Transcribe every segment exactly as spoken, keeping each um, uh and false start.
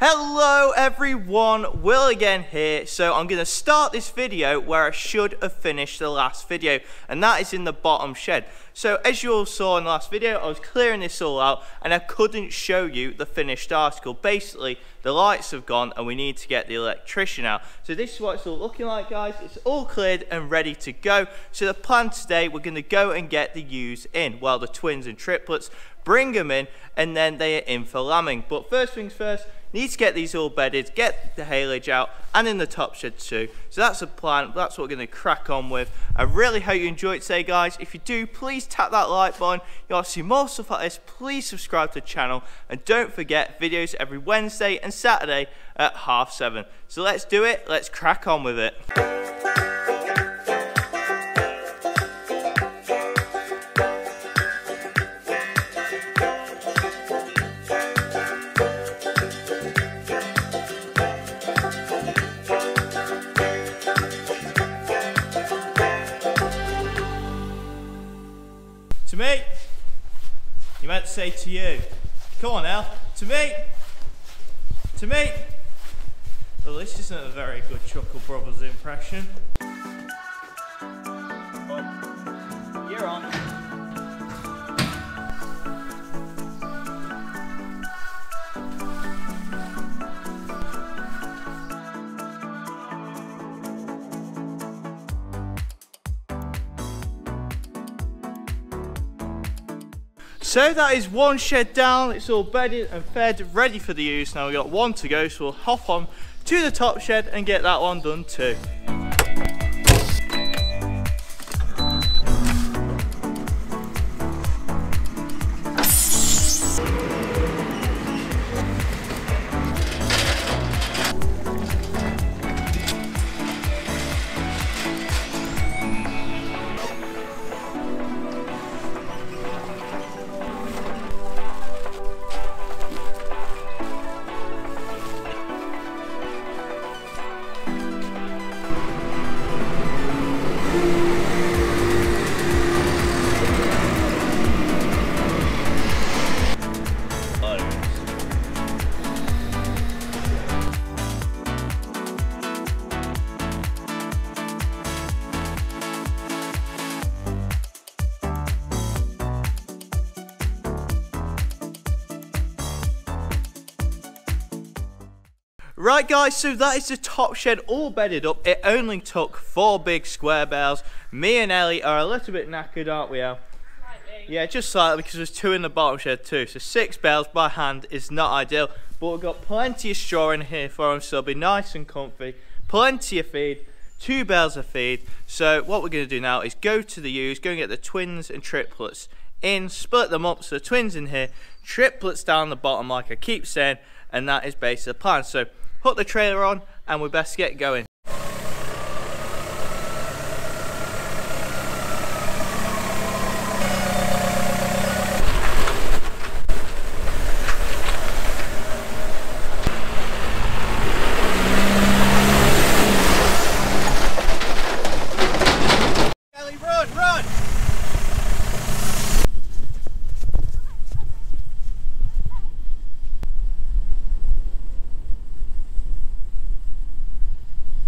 Hello everyone, Will again here. So I'm going to start this video where I should have finished the last video, and that is in the bottom shed. So as you all saw in the last video, I was clearing this all out and I couldn't show you the finished article. Basically, the lights have gone and we need to get the electrician out. So this is what it's all looking like, guys. It's all cleared and ready to go. So the plan today, we're going to go and get the ewes in, well, the twins and triplets, bring them in, and then they are in for lambing. But first things first, need to get these all bedded, get the haylage out, and in the top shed too. So that's the plan, that's what we're going to crack on with. I really hope you enjoyed today, guys. If you do, please tap that like button. You want to see more stuff like this, please subscribe to the channel. And don't forget, videos every Wednesday and Saturday at half seven. So let's do it, let's crack on with it. Me, you meant to say to you. Come on, El. To me, to me. Well, this isn't a very good Chuckle Brothers impression. Well, you're on. So that is one shed down, it's all bedded and fed, ready for the ewes. Now we've got one to go, so we'll hop on to the top shed and get that one done too. Right guys, so that is the top shed all bedded up. It only took four big square bales. Me and Ellie are a little bit knackered, aren't we, Elle? Slightly. Yeah, just slightly, because there's two in the bottom shed too. So six bales by hand is not ideal, but we've got plenty of straw in here for them, so it'll be nice and comfy. Plenty of feed, two bales of feed. So what we're gonna do now is go to the ewes, go and get the twins and triplets in, split them up, so the twins in here, triplets down the bottom like I keep saying, and that is basically the plan. So hook the trailer on and we best get going.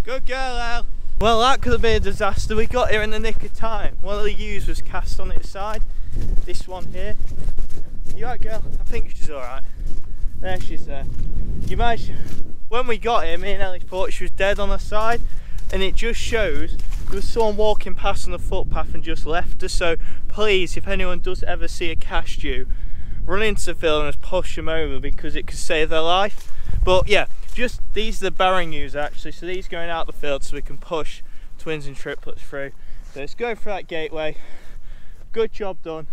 Good girl, Al. Well, that could have been a disaster. We got here in the nick of time. One of the ewes was cast on its side. This one here. You alright, girl? I think she's alright. There, she's there. You imagine, when we got here, me and Ellie thought she was dead on her side, and it just shows there was someone walking past on the footpath and just left her. So please, if anyone does ever see a cast ewe, run into the field and just push them over, because it could save their life. But yeah, just these are the bearing ewes actually, so these going out the field so we can push twins and triplets through. So let's go for that gateway. Good job done.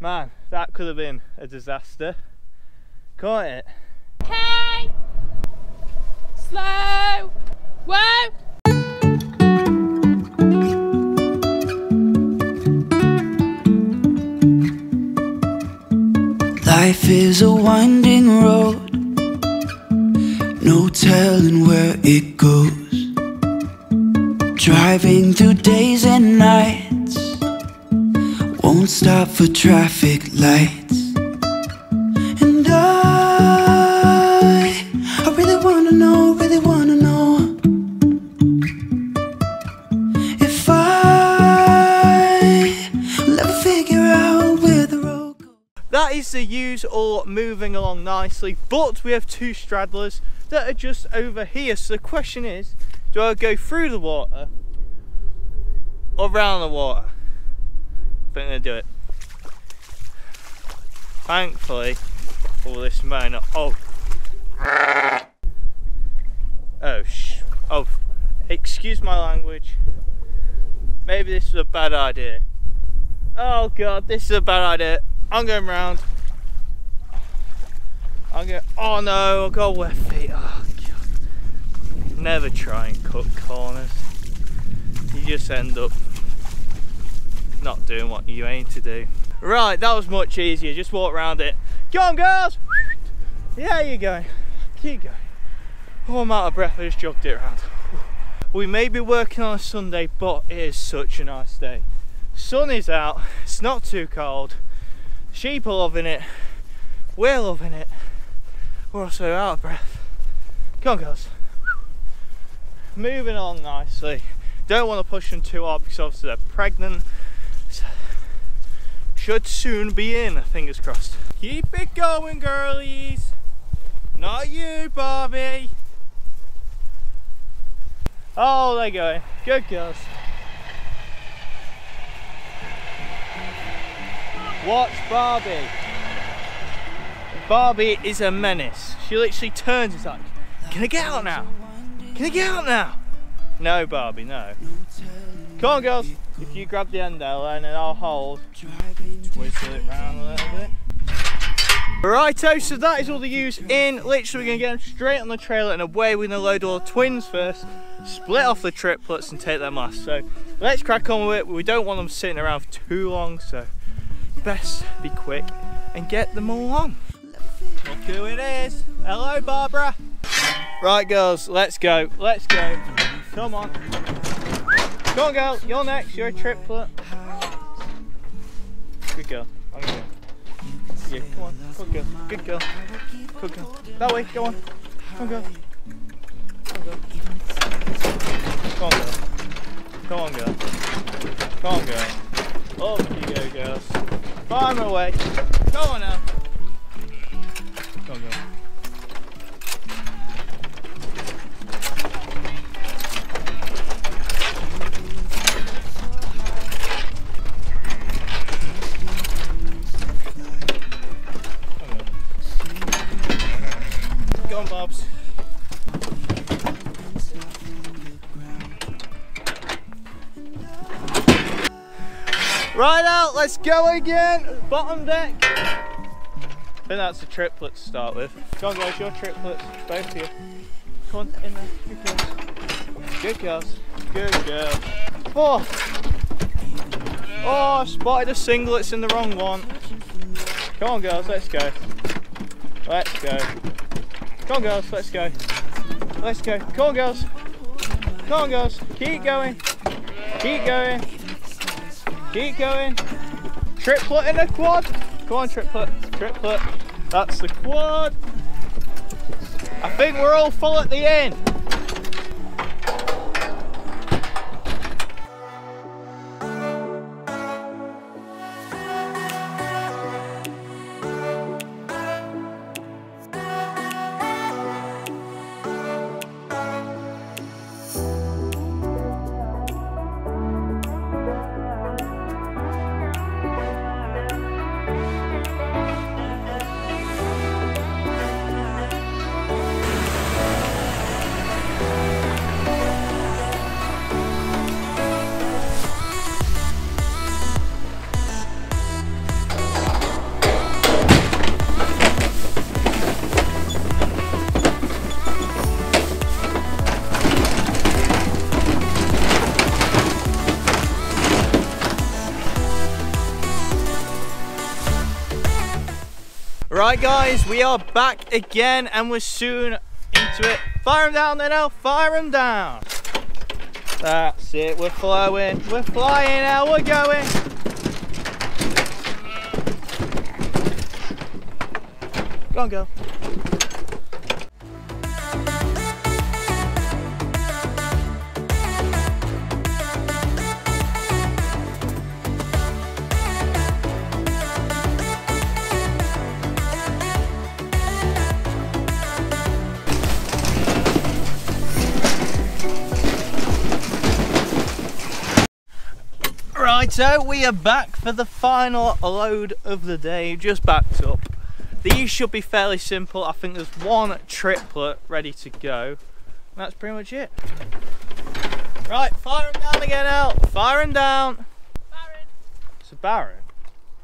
Man, that could have been a disaster, can't it? Hey! Slow! Whoa! Life is a winding road, no telling where it goes. Driving through days and nights, won't stop for traffic lights. And I the ewes all moving along nicely, but we have two straddlers that are just over here. So the question is, do I go through the water or round the water? I think I'm going to do it. Thankfully, all this minor. Oh. Oh, sh. Oh. Excuse my language. Maybe this is a bad idea. Oh god, this is a bad idea. I'm going round. I'm going. Oh no, I've got wet feet. Oh god. Never try and cut corners. You just end up not doing what you aim to do. Right, that was much easier. Just walk round it. Go on, girls! Yeah, you're going. Keep going. Oh, I'm out of breath. I just jogged it round. We may be working on a Sunday, but it is such a nice day. Sun is out, it's not too cold, sheep are loving it, we're loving it, we're also out of breath. Come on girls. Moving on nicely, don't want to push them too hard because obviously they're pregnant, so should soon be in, fingers crossed. Keep it going girlies, not you Barbie. Oh, they're going. Good girls. Watch Barbie. Barbie is a menace. She literally turns and is like, can I get out now? Can I get out now? No, Barbie, no. Come on, girls. If you grab the end there, and then I'll hold. Whistle it round a little bit. Righto, so that is all the ewes in. Literally, we're going to get them straight on the trailer and away. We're going to load all the twins first, split off the triplets and take them last. So let's crack on with it. We don't want them sitting around for too long, so best be quick and get them all on. Look who it is. Hello, Barbara. Right, girls, let's go. Let's go. Come on. Come on, girl. You're next. You're a triplet. Good girl. I'm going to go. Yeah, come on, good girl, good girl, good girl. That way, go on, come on, girl. Come on, girl. Come on, girl. Come on, girl. Up you go, girls. Climb away. Come on now. Come on, girl. Right out, let's go again. Bottom deck. I think that's the triplets to start with. Go on guys, your triplets, both of you. Come on, in there, good girls. Good girls, good girls. Oh, oh I spotted a singlet, it's in the wrong one. Come on girls, let's go. Let's go. Come on girls, let's go. Let's go, come on girls. Come on girls, keep going. Keep going. Keep going. Triplet in a quad. Come on, triplet. Triplet. That's the quad. I think we're all full at the end. Right guys, we are back again and we're soon into it. Fire them down there now, fire them down. That's it, we're flowing, we're flying now, we're going. Go on girl. Righto, we are back for the final load of the day, just backed up. These should be fairly simple. I think there's one triplet ready to go. That's pretty much it. Right, fire him down again, Al. Fire him down. Baron. It's a Baron.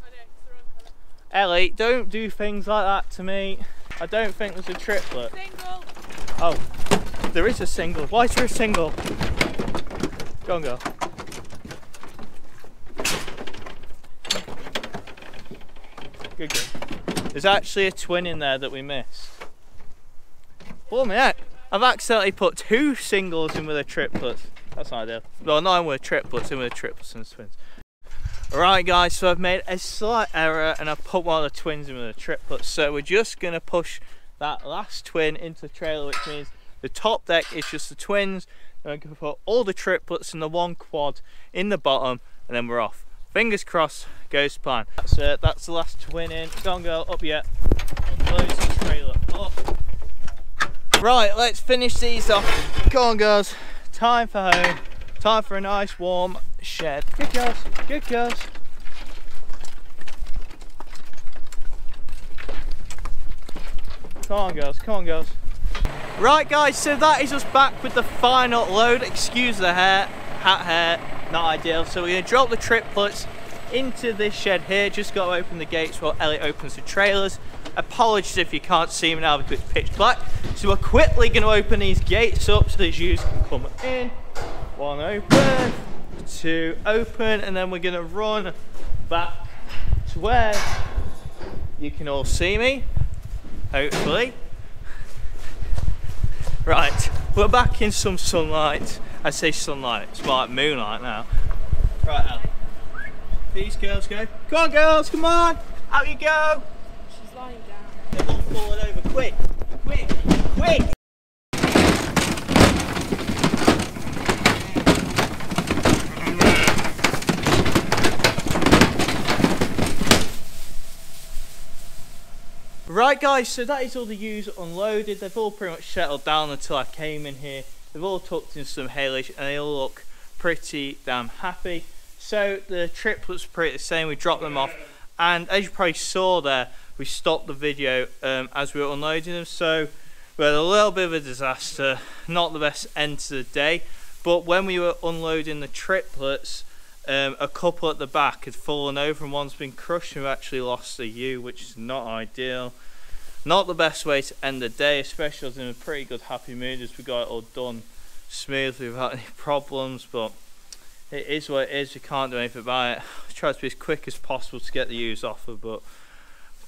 I know, it's the wrong colour. Ellie, don't do things like that to me. I don't think there's a triplet. Single. Oh, there is a single. Why is there a single? Go on, girl. Good girl. There's actually a twin in there that we missed. Oh my heck. I've accidentally put two singles in with a triplets. That's not ideal. Well, not in with triplets, in with triplets and twins. Alright guys, so I've made a slight error and I've put one of the twins in with a triplet. So we're just going to push that last twin into the trailer, which means the top deck is just the twins. And I'm going to put all the triplets and the one quad in the bottom and then we're off. Fingers crossed, goes to plan. That's it, that's the last twin in. Go on girl, up yet. I'll close the trailer up. Right, let's finish these off. Come on girls, time for home. Time for a nice warm shed. Good girls, good girls. Come on girls, come on girls. Right guys, so that is us back with the final load. Excuse the hair, hat hair, not ideal. So we're gonna drop the triplets into this shed here. Just gotta open the gates while Elliot opens the trailers. Apologies if you can't see me now because it's pitch black. So we're quickly going to open these gates up so these ewes can come in. One open, two open, and then we're going to run back to where you can all see me, hopefully. Right, we're back in some sunlight. I say sunlight, it's more like moonlight now. Right, now, these girls go. Come on girls, come on, out you go. Lying down. They're all falling over. Quick! Quick! Quick! Right guys, so that is all the ewes unloaded. They've all pretty much settled down until I came in here. They've all tucked in some haylage and they all look pretty damn happy. So the triplets are pretty the same. We dropped them off and as you probably saw there, we stopped the video um, as we were unloading them, so we had a little bit of a disaster, not the best end to the day. But when we were unloading the triplets, um, a couple at the back had fallen over and one's been crushed and we actually lost a ewe, which is not ideal. Not the best way to end the day, especially I was in a pretty good happy mood as we got it all done smoothly without any problems, but it is what it is, we can't do anything about it. I tried to be as quick as possible to get the ewes off her, but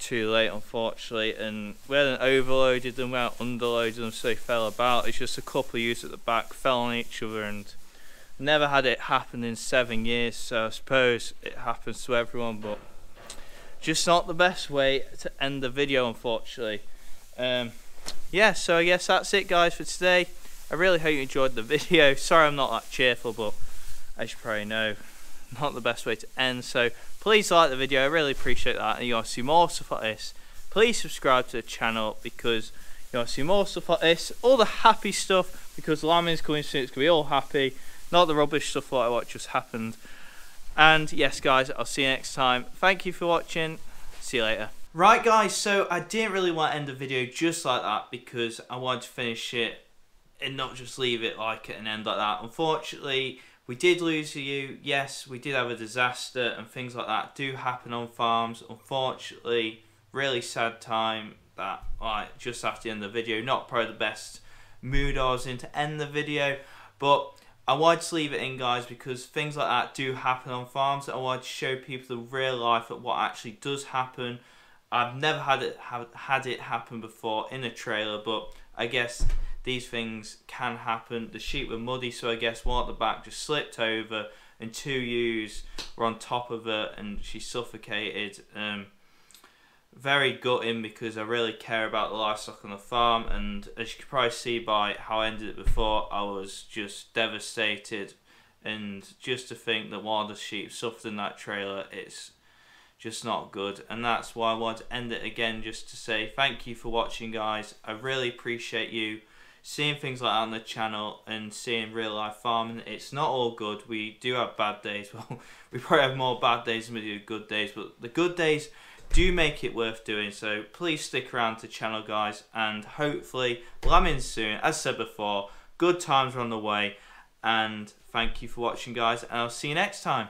too late unfortunately, and we hadn't overloaded them, we hadn't underloaded them, so they fell about. It's just a couple of ewes at the back fell on each other and never had it happen in seven years, so I suppose it happens to everyone, but just not the best way to end the video unfortunately. Um, yeah, so I guess that's it guys for today. I really hope you enjoyed the video. Sorry I'm not that cheerful, but as you probably know, not the best way to end, so please like the video, I really appreciate that, and you want to see more stuff like this, please subscribe to the channel because you want to see more stuff like this, all the happy stuff, because lambing's coming soon, it's going to be all happy, not the rubbish stuff like what just happened. And yes guys, I'll see you next time, thank you for watching, see you later. Right guys, so I didn't really want to end the video just like that because I wanted to finish it and not just leave it like at an end like that. Unfortunately, we did lose a ewe, yes, we did have a disaster and things like that do happen on farms, unfortunately. Really sad time that, like, just after the end of the video, not probably the best mood I was in to end the video, but I wanted to leave it in guys because things like that do happen on farms. I wanted to show people the real life of what actually does happen. I've never had it, have, had it happen before in a trailer, but I guess these things can happen. The sheep were muddy, so I guess one at the back just slipped over and two ewes were on top of her and she suffocated. Um, very gutting because I really care about the livestock on the farm, and as you can probably see by how I ended it before, I was just devastated, and just to think that one of the sheep suffered in that trailer, it's just not good. And that's why I want to end it again, just to say thank you for watching guys, I really appreciate you. seeing things like that on the channel and seeing real life farming. It's not all good. We do have bad days. Well, we probably have more bad days than we do good days, but the good days do make it worth doing, so please stick around to the channel, guys, and hopefully lambing soon. As said before, good times are on the way, and thank you for watching, guys, and I'll see you next time.